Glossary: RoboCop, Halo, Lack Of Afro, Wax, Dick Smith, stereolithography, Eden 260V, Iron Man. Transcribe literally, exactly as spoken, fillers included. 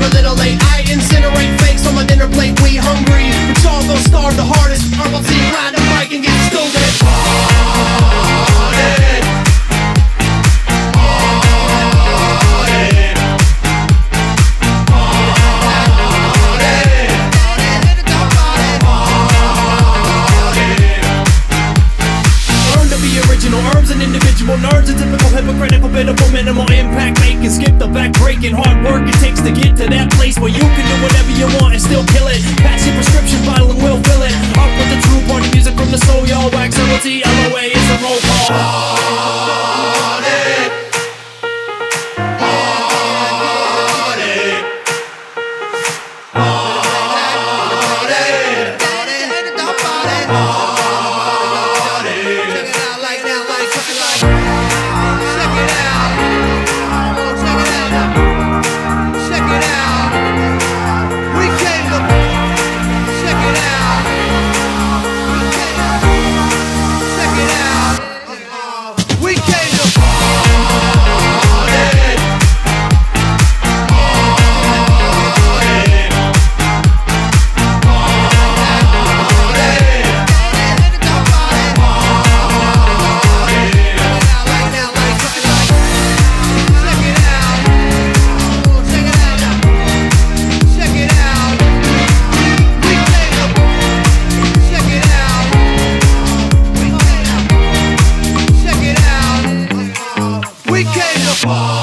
never a little late. I incinerate fakes on my dinner plate. We hungry, but y'all gon' starve the hardest. Purple team ride the bike and get stupid. Party, nerds, a typical hypocritical, pitiful, minimal impact making, skip the back breaking, hard work it takes to get to that place where you can do whatever you want and still kill it. Pass your prescription bottle and we'll fill it up with the true party music from the soul, y'all. Wax, L O T, L O A is a roll call. Party, party, party, party, party. Wow.